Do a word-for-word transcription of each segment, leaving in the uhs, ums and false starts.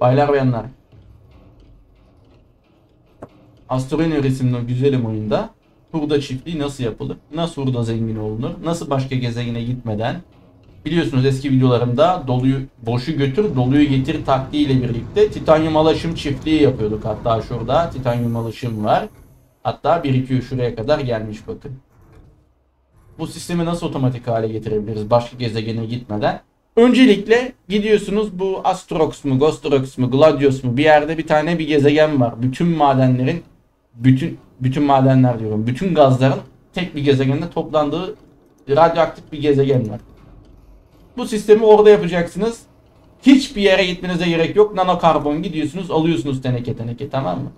Baylar bayanlar. Astroneer isimli güzelim oyunda hurda çiftliği nasıl yapılır? Nasıl hurda zengin olunur? Nasıl başka gezegene gitmeden? Biliyorsunuz eski videolarımda doluyu boşu götür, doluyu getir taktiğiyle birlikte titanyum alaşım çiftliği yapıyorduk. Hatta şurada titanyum alaşım var. Hatta bir iki üç şuraya kadar gelmiş bakın. Bu sistemi nasıl otomatik hale getirebiliriz başka gezegene gitmeden? Öncelikle gidiyorsunuz bu Astrox mu, Gostrox mu, Gladius mu bir yerde bir tane bir gezegen var. Bütün madenlerin, bütün bütün madenler diyorum, bütün gazların tek bir gezegende toplandığı radyoaktif bir gezegen var. Bu sistemi orada yapacaksınız. Hiçbir yere gitmenize gerek yok. Nanokarbon gidiyorsunuz, alıyorsunuz teneke teneke, tamam mı?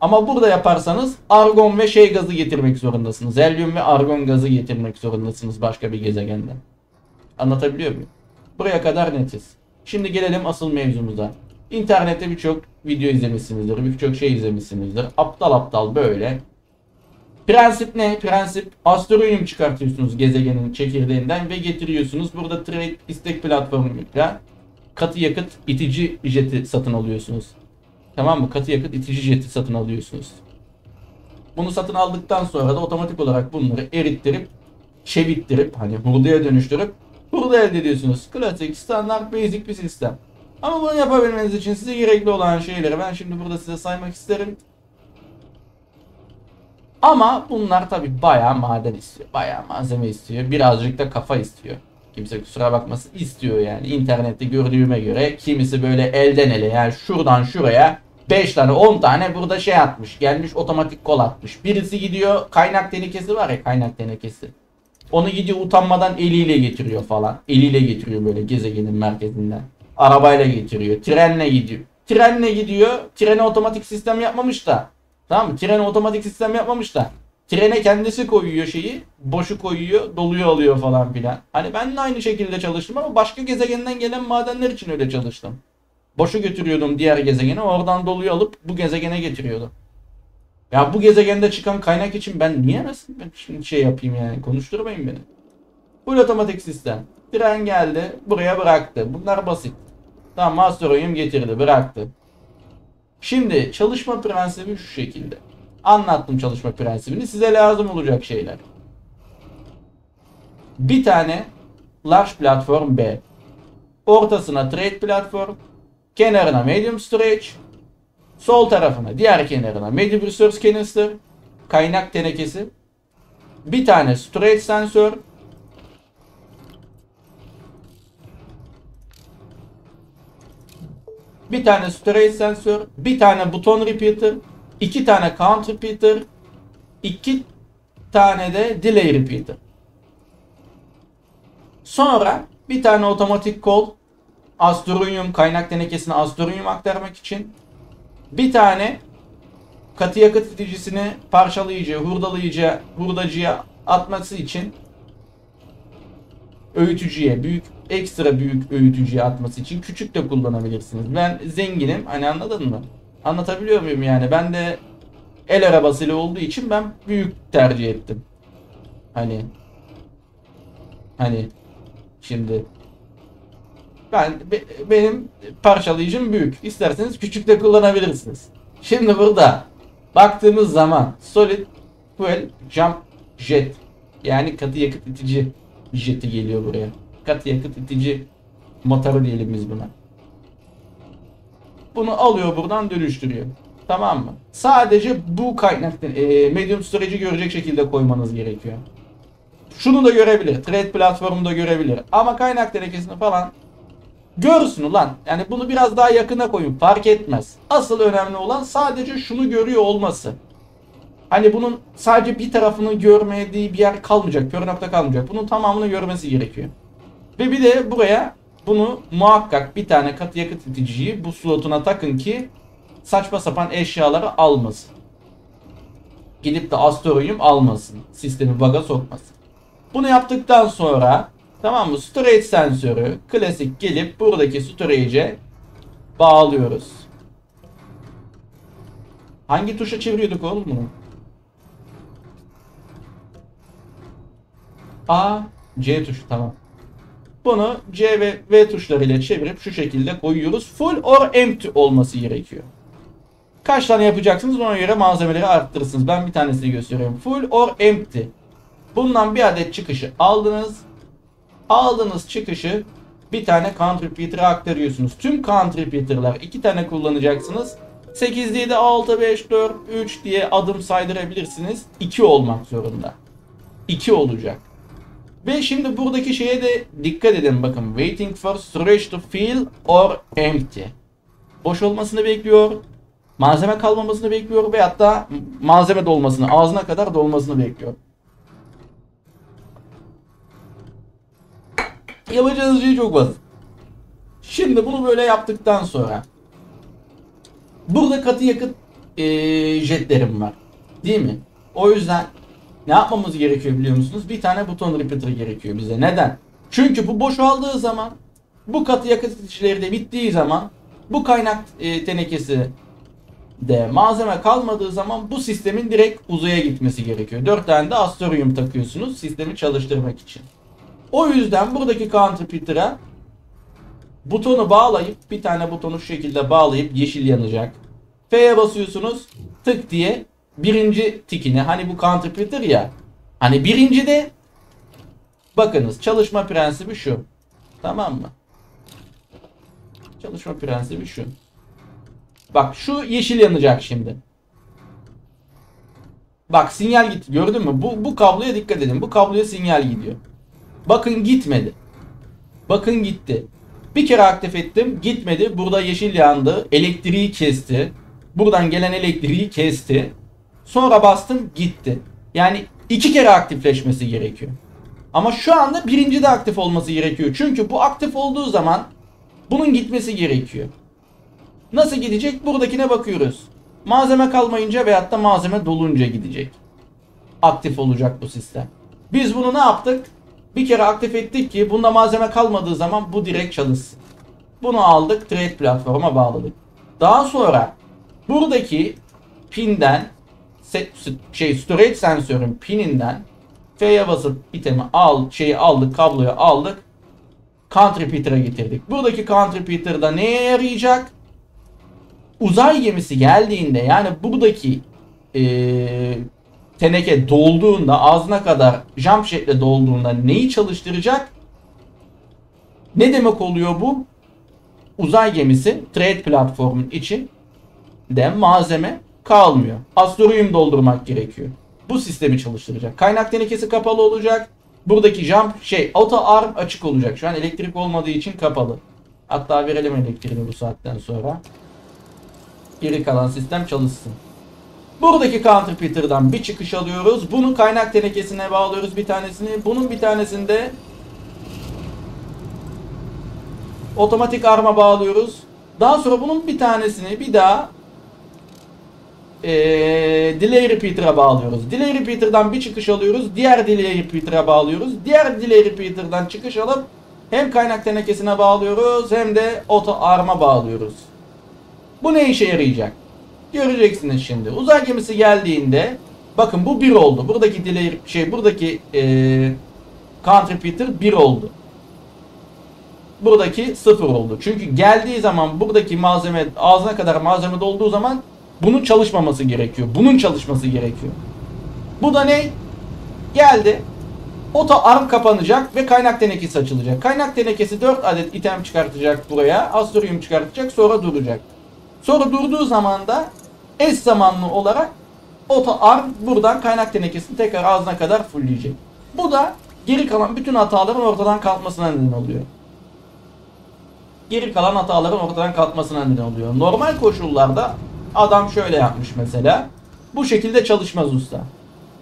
Ama burada yaparsanız argon ve şey gazı getirmek zorundasınız. Helyum ve argon gazı getirmek zorundasınız başka bir gezegenden. Anlatabiliyor muyum? Buraya kadar netiz. Şimdi gelelim asıl mevzumuza. İnternette birçok video izlemişsinizdir. Birçok şey izlemişsinizdir. Aptal aptal böyle. Prensip ne? Prensip Astronyum çıkartıyorsunuz gezegenin çekirdeğinden ve getiriyorsunuz. Burada trade istek platformuyla katı yakıt itici jeti satın alıyorsunuz. Tamam mı? Katı yakıt itici jeti satın alıyorsunuz. Bunu satın aldıktan sonra da otomatik olarak bunları erittirip, çevittirip, hani hurdaya dönüştürüp hurda elde ediyorsunuz. Klasik, standart, basic bir sistem. Ama bunu yapabilmeniz için size gerekli olan şeyleri ben şimdi burada size saymak isterim. Ama bunlar tabi bayağı maden istiyor, bayağı malzeme istiyor, birazcık da kafa istiyor. Kimse kusura bakması istiyor yani. İnternette gördüğüme göre kimisi böyle elden ele, yani şuradan şuraya beş tane on tane burada şey atmış, gelmiş otomatik kol atmış. Birisi gidiyor, kaynak tenekesi var ya, kaynak tenekesi. Onu gidiyor utanmadan eliyle getiriyor falan. Eliyle getiriyor böyle gezegenin merkezinden. Arabayla getiriyor, trenle gidiyor. Trenle gidiyor, trene otomatik sistem yapmamış da. Tamam mı? Trene otomatik sistem yapmamış da. Trene kendisi koyuyor şeyi. Boşu koyuyor. Doluyu alıyor falan filan. Hani ben de aynı şekilde çalıştım ama başka gezegenden gelen madenler için öyle çalıştım. Boşu götürüyordum diğer gezegene. Oradan doluyu alıp bu gezegene getiriyordum. Ya bu gezegende çıkan kaynak için ben niye nasıl ben şimdi şey yapayım yani. Konuşturmayın beni. Bu otomatik sistem. Tren geldi. Buraya bıraktı. Bunlar basit. Tamam, Astaryum getirdi. Bıraktı. Şimdi çalışma prensibi şu şekilde. Anlattım çalışma prensibini. Size lazım olacak şeyler. Bir tane large platform B. Ortasına trade platform. Kenarına medium storage. Sol tarafına, diğer kenarına medium resource canister. Kaynak tenekesi. Bir tane storage sensör. Bir tane storage sensör, bir tane buton repeater, iki tane count repeater, iki tane de delay repeater. Sonra bir tane otomatik kol, Astaryum kaynak tenekesine Astaryum aktarmak için, bir tane katı yakıt iticisini parçalayıcı, hurdalayıcı, hurdacıya atması için, öğütücüye, büyük ekstra büyük öğütücüye atması için, küçük de kullanabilirsiniz. Ben zenginim, hani anladın mı? Anlatabiliyor muyum yani? Ben de el arabasıyla olduğu için ben büyük tercih ettim. Hani hani şimdi ben be, benim parçalayıcım büyük. İsterseniz küçük de kullanabilirsiniz. Şimdi burada baktığımız zaman solid fuel jump jet, yani katı yakıt itici jeti geliyor buraya. Katı yakıt itici motoru diyelim biz buna. Bunu alıyor buradan dönüştürüyor. Tamam mı? Sadece bu kaynak e, medium storage'i görecek şekilde koymanız gerekiyor. Şunu da görebilir. Trade platformu da görebilir. Ama kaynak tenekesini falan görsün ulan. Yani bunu biraz daha yakına koyun. Fark etmez. Asıl önemli olan sadece şunu görüyor olması. Hani bunun sadece bir tarafını görmediği bir yer kalmayacak. Kör nokta kalmayacak. Bunun tamamını görmesi gerekiyor. Ve bir de buraya bunu muhakkak bir tane katı yakıt iticiyi bu slotuna takın ki saçma sapan eşyaları almasın. Gidip de Astaryum almasın. Sistemi bug'a sokmasın. Bunu yaptıktan sonra, tamam mı, storage sensörü klasik gelip buradaki storage'e bağlıyoruz. Hangi tuşa çeviriyorduk oğlum bunu? A, C tuşu, tamam. Bunu C ve V tuşlarıyla çevirip şu şekilde koyuyoruz. Full or empty olması gerekiyor. Kaç tane yapacaksınız ona göre malzemeleri arttırırsınız. Ben bir tanesini gösteriyorum. Full or empty. Bundan bir adet çıkışı aldınız. Aldığınız çıkışı bir tane contributor'a aktarıyorsunuz. Tüm contributor'lar iki tane kullanacaksınız. sekiz, yedi, altı, beş, dört, üç diye adım saydırabilirsiniz. iki olmak zorunda. iki olacak. Ve şimdi buradaki şeye de dikkat edin bakın. Waiting for storage to fill or empty. Boş olmasını bekliyor. Malzeme kalmamasını bekliyor ve hatta malzeme dolmasını, ağzına kadar dolmasını bekliyor. Yapacağınız şey çok basit. Şimdi bunu böyle yaptıktan sonra burada katı yakıt e, jetlerim var. Değil mi? O yüzden ne yapmamız gerekiyor biliyor musunuz? Bir tane buton repeater gerekiyor bize. Neden? Çünkü bu boşaldığı zaman, bu katı yakıt içleri de bittiği zaman, bu kaynak e, tenekesi de malzeme kalmadığı zaman bu sistemin direkt uzaya gitmesi gerekiyor. dört tane de Astaryum takıyorsunuz sistemi çalıştırmak için. O yüzden buradaki contributor'a butonu bağlayıp bir tane butonu şu şekilde bağlayıp yeşil yanacak. F'ye basıyorsunuz tık diye birinci tikine, hani bu contributor ya, hani birinci de bakınız çalışma prensibi şu, tamam mı? Çalışma prensibi şu. Bak şu yeşil yanacak şimdi. Bak sinyal gitti, gördün mü? Bu, bu kabloya dikkat edin. Bu kabloya sinyal gidiyor. Bakın gitmedi. Bakın gitti. Bir kere aktif ettim. Gitmedi. Burada yeşil yandı. Elektriği kesti. Buradan gelen elektriği kesti. Sonra bastım gitti. Yani iki kere aktifleşmesi gerekiyor. Ama şu anda birinci de aktif olması gerekiyor. Çünkü bu aktif olduğu zaman bunun gitmesi gerekiyor. Nasıl gidecek? Buradakine bakıyoruz. Malzeme kalmayınca veyahut da malzeme dolunca gidecek. Aktif olacak bu sistem. Biz bunu ne yaptık? Bir kere aktif ettik ki bunda malzeme kalmadığı zaman bu direkt çalışsın. Bunu aldık, trade platforma bağladık. Daha sonra buradaki pinden, şey, storage sensörün pininden F'ye basıp itemi al, şeyi aldık, kabloyu aldık. Contributor'a getirdik. Buradaki contributor'da neye yarayacak? Uzay gemisi geldiğinde, yani buradaki ee, teneke dolduğunda, ağzına kadar jump jetle dolduğunda neyi çalıştıracak? Ne demek oluyor bu? Uzay gemisi trade platformun için de malzeme kalmıyor. Astronyum doldurmak gerekiyor. Bu sistemi çalıştıracak. Kaynak tenekesi kapalı olacak. Buradaki jump şey auto arm açık olacak. Şu an elektrik olmadığı için kapalı. Hatta verelim elektriğini bu saatten sonra. Geri kalan sistem çalışsın. Buradaki contributor'dan bir çıkış alıyoruz. Bunu kaynak tenekesine bağlıyoruz bir tanesini. Bunun bir tanesinde otomatik arma bağlıyoruz. Daha sonra bunun bir tanesini bir daha ee, delay repeater'a bağlıyoruz. Delay repeater'dan bir çıkış alıyoruz. Diğer delay repeater'a bağlıyoruz. Diğer delay repeater'dan çıkış alıp hem kaynak tenekesine bağlıyoruz hem de auto arma bağlıyoruz. Bu ne işe yarayacak? Göreceksiniz şimdi. Uzay gemisi geldiğinde bakın bu bir oldu. Buradaki delay şey buradaki ee, contributor bir oldu. Buradaki sıfır oldu. Çünkü geldiği zaman buradaki malzeme ağzına kadar malzeme dolduğu zaman bunun çalışmaması gerekiyor. Bunun çalışması gerekiyor. Bu da ne? Geldi. Auto arm kapanacak ve kaynak tenekesi açılacak. Kaynak tenekesi dört adet item çıkartacak buraya. Astaryum çıkartacak, sonra duracak. Sonra durduğu zaman da eş zamanlı olarak auto arm buradan kaynak tenekesini tekrar ağzına kadar fullleyecek. Bu da geri kalan bütün hataların ortadan kalkmasına neden oluyor. Geri kalan hataların ortadan kalkmasına neden oluyor. Normal koşullarda adam şöyle yapmış mesela. Bu şekilde çalışmaz usta.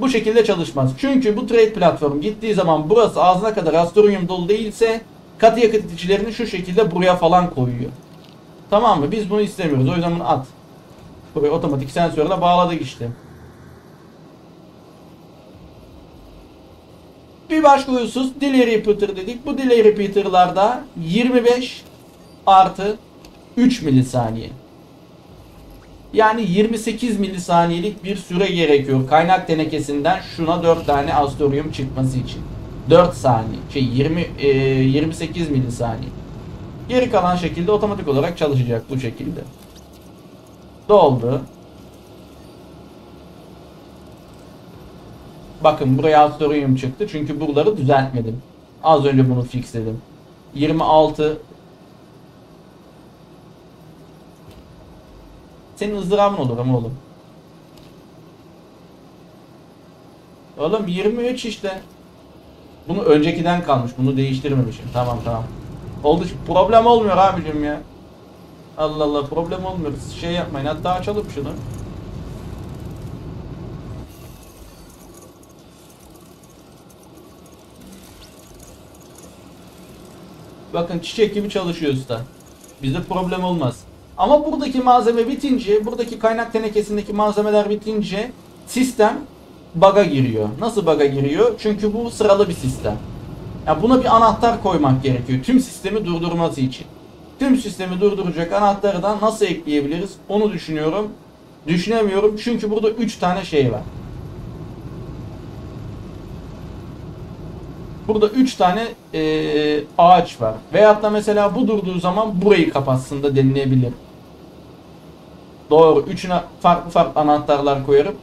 Bu şekilde çalışmaz. Çünkü bu trade platform gittiği zaman burası ağzına kadar Astaryum dolu değilse katı yakıt iticilerini şu şekilde buraya falan koyuyor. Tamam mı? Biz bunu istemiyoruz. O yüzden bunu at. Buraya otomatik sensörle bağladık işte. Bir başka husus delay repeater dedik. Bu delay repeater'larda yirmi beş artı üç milisaniye. Yani yirmi sekiz milisaniyelik bir süre gerekiyor. Kaynak tenekesinden şuna dört tane Astaryum çıkması için. dört saniye, şey yirmi, e, yirmi sekiz milisaniye. Geri kalan şekilde otomatik olarak çalışacak bu şekilde. Doldu. Bakın buraya Astaryum çıktı çünkü buraları düzeltmedim. Az önce bunu fixledim. yirmi altı. Senin ızdırabın olur ama oğlum. Oğlum yirmi üç işte. Bunu öncekiden kalmış. Bunu değiştirmemişim. Tamam tamam. Oldu. Problem olmuyor abicim ya. Allah Allah, problem olmuyor. Şey yapmayın. Hatta açalım şunu. Bakın çiçek gibi çalışıyor usta. Bizde problem olmaz. Ama buradaki malzeme bitince, buradaki kaynak tenekesindeki malzemeler bitince sistem bug'a giriyor. Nasıl bug'a giriyor? Çünkü bu sıralı bir sistem. Yani buna bir anahtar koymak gerekiyor. Tüm sistemi durdurması için. Tüm sistemi durduracak anahtarı da nasıl ekleyebiliriz? Onu düşünüyorum. Düşünemiyorum çünkü burada üç tane şey var. Burada üç tane e, ağaç var. Veyahut da mesela bu durduğu zaman burayı kapatsın da denilebilir. Doğru. Üçüne farklı farklı anahtarlar koyarım.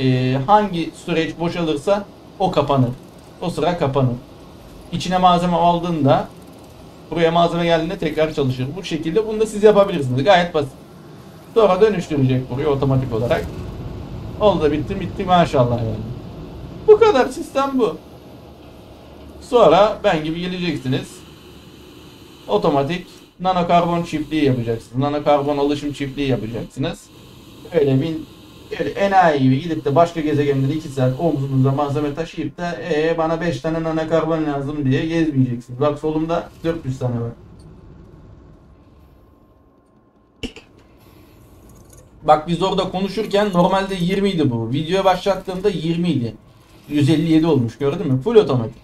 E, hangi süreç boşalırsa o kapanır. O sıra kapanır. İçine malzeme aldığında, buraya malzeme geldiğinde tekrar çalışır. Bu şekilde bunu da siz yapabilirsiniz. Gayet basit. Sonra dönüştürecek burayı otomatik olarak. Oldu, bitti bitti maşallah yani. Bu kadar, sistem bu. Sonra ben gibi geleceksiniz. Otomatik nanokarbon çiftliği yapacaksınız. Nanokarbon alışım çiftliği yapacaksınız. Öyle bir öyle enayi gibi gidip de başka gezegenlere iki saat omzunuza malzeme taşıyıp da ee, bana beş tane nanokarbon lazım diye gezmeyeceksiniz. Bak solumda dört yüz tane var. Bak biz orada konuşurken normalde yirmi idi bu. Videoya başlattığımda yirmi idi. yüz elli yedi olmuş, gördün mü? Full otomatik.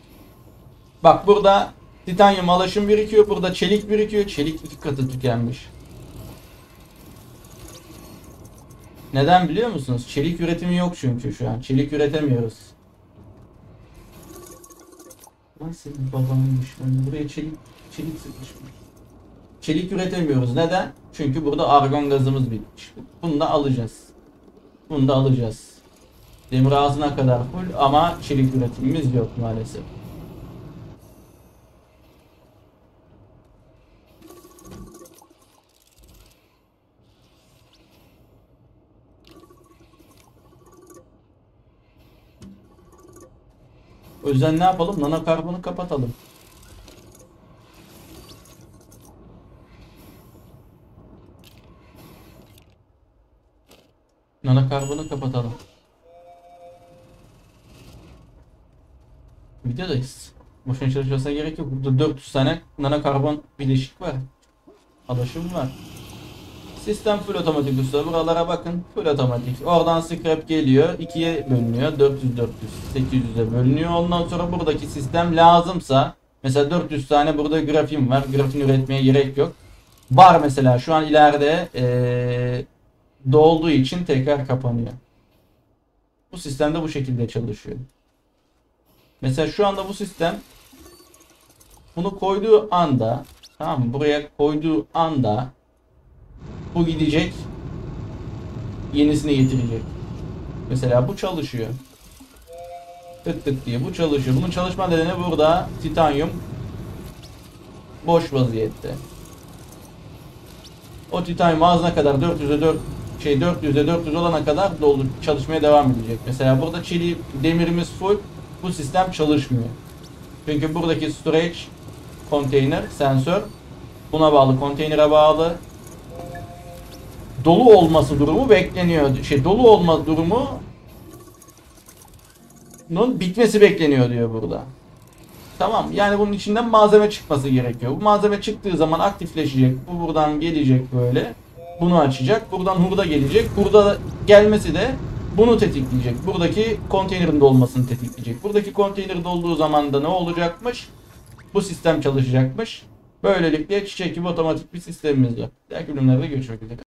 Bak burada titanyum alaşım birikiyor. Burada çelik birikiyor. Çelik iki katı tükenmiş. Neden biliyor musunuz? Çelik üretimi yok çünkü şu an. Çelik üretemiyoruz. Lan senin babanmış. Yani buraya çelik, çelik sıkmış. Çelik üretemiyoruz. Neden? Çünkü burada argon gazımız bitmiş. Bunu da alacağız. Bunu da alacağız. Demir ağzına kadar full ama çelik üretimimiz yok maalesef. O yüzden ne yapalım? Nanokarbonu kapatalım. Nanokarbonu kapatalım. Videodayız. Boşuna çalışmasına gerek yok. Burada dört yüz tane nanokarbon bileşik var. Alaşım var. Sistem full otomatik usta. Buralara bakın. Full otomatik. Oradan scrap geliyor. ikiye bölünüyor. dört yüz dört yüz sekiz yüze bölünüyor. Ondan sonra buradaki sistem lazımsa. Mesela dört yüz tane burada grafim var. Grafin üretmeye gerek yok. Var mesela. Şu an ileride ee, dolduğu için tekrar kapanıyor. Bu sistem de bu şekilde çalışıyor. Mesela şu anda bu sistem bunu koyduğu anda, tamam, buraya koyduğu anda bu gidecek, yenisini getirecek. Mesela bu çalışıyor. Tık tık diye bu çalışıyor. Bunun çalışma nedeni burada titanyum boş vaziyette. O titanyum ağzına kadar dört yüze dört şey dört yüze dört yüz olana kadar dolu çalışmaya devam edecek. Mesela burada çelik demirimiz full. Bu sistem çalışmıyor. Çünkü buradaki storage konteyner, sensör buna bağlı, konteynere bağlı. Dolu olması durumu bekleniyor. Şey, dolu olma durumunun bitmesi bekleniyor diyor burada. Tamam. Yani bunun içinden malzeme çıkması gerekiyor. Bu malzeme çıktığı zaman aktifleşecek. Bu buradan gelecek böyle. Bunu açacak. Buradan hurda gelecek. Hurda gelmesi de bunu tetikleyecek. Buradaki konteynerin dolmasını tetikleyecek. Buradaki konteyner dolduğu zaman da ne olacakmış? Bu sistem çalışacakmış. Böylelikle çiçek gibi otomatik bir sistemimiz var. Diğer bölümlerde görüşmek üzere.